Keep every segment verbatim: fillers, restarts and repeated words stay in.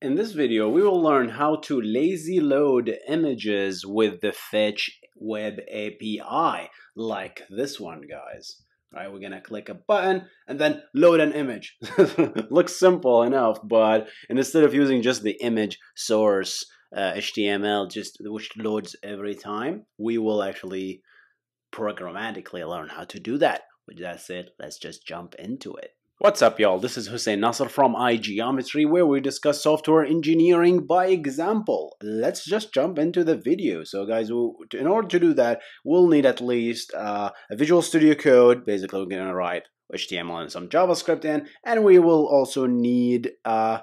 In this video, we will learn how to lazy load images with the Fetch Web A P I, like this one, guys. All right, we're gonna click a button and then load an image. Looks simple enough, but and instead of using just the image source uh, H T M L, just which loads every time, we will actually programmatically learn how to do that. With that said, let's just jump into it. What's up, y'all? This is Hussein Nasser from iGeometry, where we discuss software engineering by example. Let's just jump into the video. So, guys, we'll, in order to do that, we'll need at least uh, a Visual Studio Code. Basically, we're going to write H T M L and some JavaScript in, and we will also need a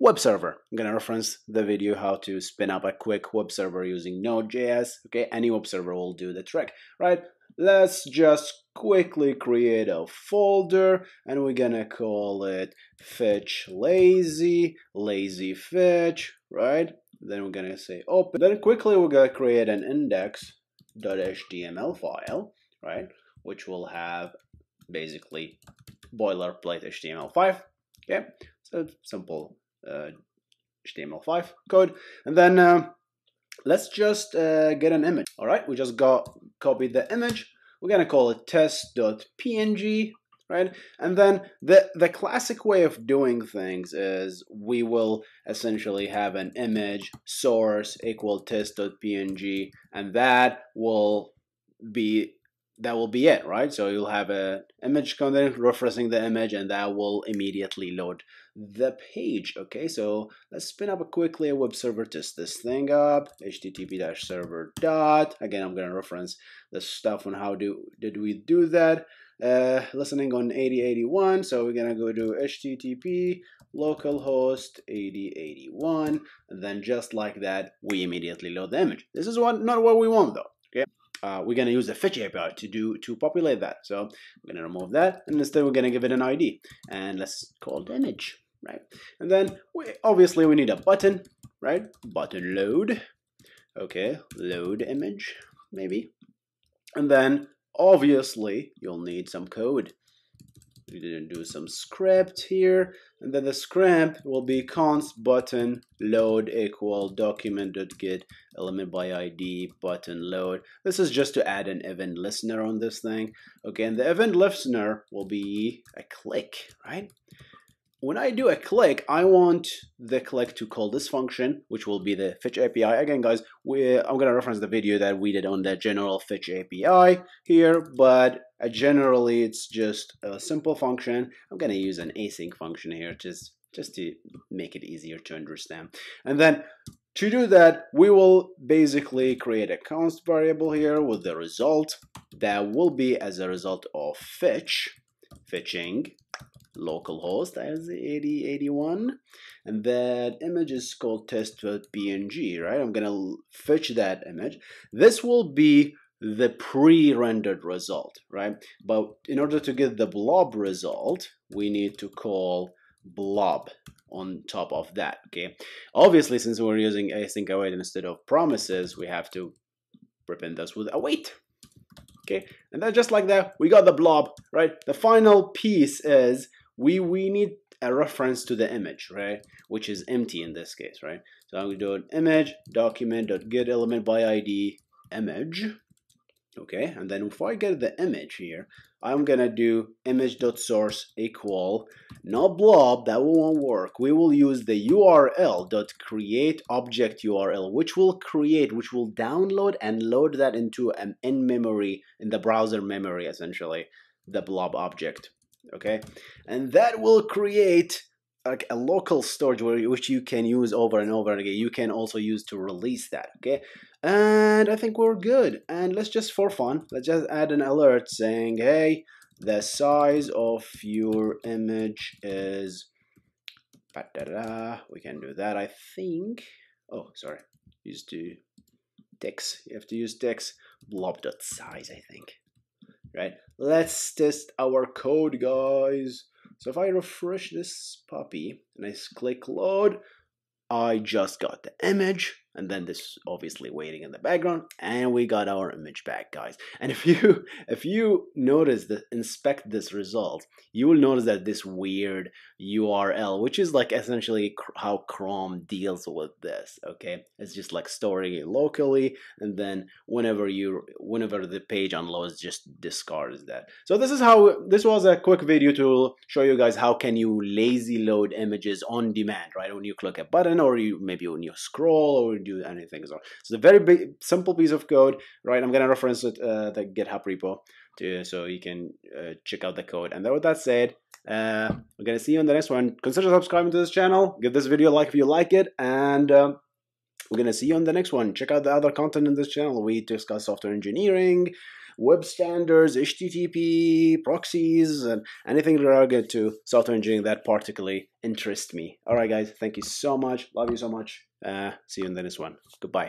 web server. I'm going to reference the video how to spin up a quick web server using Node dot J S. Okay, any web server will do the trick, right? Let's just quickly create a folder, and we're gonna call it fetch lazy, lazy fetch, right? Then we're gonna say open. Then quickly we're gonna create an index dot H T M L file, right? Which will have basically boilerplate H T M L five, okay? So simple uh, H T M L five code. And then uh, let's just uh, get an image. All right, we just got copied the image. We're gonna call it test dot P N G, right? And then the, the classic way of doing things is we will essentially have an image source equal test dot P N G, and that will be that will be it, right? So you'll have an image content referencing the image, and that will immediately load the page, okay? So let's spin up a quickly a web server, test this thing up, H T T P server. Dot. Again, I'm gonna reference the stuff on how do did we do that. Uh, listening on eighty eighty-one, so we're gonna go to H T T P localhost eighty eighty-one, and then just like that, we immediately load the image. This is what, not what we want though, okay? Uh, we're going to use the Fetch A P I to do to populate that. So we're going to remove that, and instead we're going to give it an I D, and let's call it image, right? And then we, obviously we need a button, right? Button load, okay? Load image, maybe. And then obviously you'll need some code. We didn't do some script here, and then the script will be const button load equal document dot get element by I D button load. This is just to add an event listener on this thing, okay? And the event listener will be a click, right? When I do a click, I want the click to call this function, which will be the Fetch A P I. Again, guys, we I'm gonna reference the video that we did on the general Fetch A P I here, but uh, generally it's just a simple function. I'm gonna use an async function here just, just to make it easier to understand. And then to do that, we will basically create a const variable here with the result that will be as a result of fetch, fetching, localhost as eighty eighty-one, and that image is called test dot P N G, right? I'm gonna fetch that image. This will be the pre-rendered result, right? But in order to get the blob result, we need to call blob on top of that, okay? Obviously, since we're using async await instead of promises, we have to prepend this with await. Okay, and then just like that, we got the blob, right? The final piece is we we need a reference to the image, right? Which is empty in this case, right? So I'm gonna do an image document dot get element by I D image, okay? And then if I get the image here, I'm gonna do image dot source equal not blob, that won't work. We will use the U R L dot create object U R L, which will create, which will download and load that into an in memory, in the browser memory, essentially, the blob object. Okay, and that will create like a local storage where, which you can use over and over again. You can also use to release that, okay? And I think we're good. And let's just for fun, let's just add an alert saying, hey, the size of your image is, we can do that, I think. Oh, sorry, use to text, you have to use text blob dot size, I think, right? Let's test our code, guys. So if I refresh this puppy and I click load, I just got the image, and then this is obviously waiting in the background, and we got our image back, guys. And if you if you notice that, inspect this result, you will notice that this weird U R L, which is like essentially how Chrome deals with this, okay? It's just like storing it locally, and then whenever you whenever the page unloads, just discards that. So this is how, this was a quick video to show you guys how can you lazy load images on demand, right? When you click a button, or you maybe when you scroll, or do anything. So it's a very big, simple piece of code, right? I'm gonna reference it, uh, the GitHub repo, to, so you can uh, check out the code. And then with that said, uh, we're gonna see you in the next one. Consider subscribing to this channel. Give this video a like if you like it, and um, we're gonna see you on the next one. Check out the other content in this channel. We discuss software engineering, web standards, H T T P, proxies, and anything related to software engineering that particularly interests me. All right, guys, thank you so much. Love you so much. Uh, see you in the next one. Goodbye.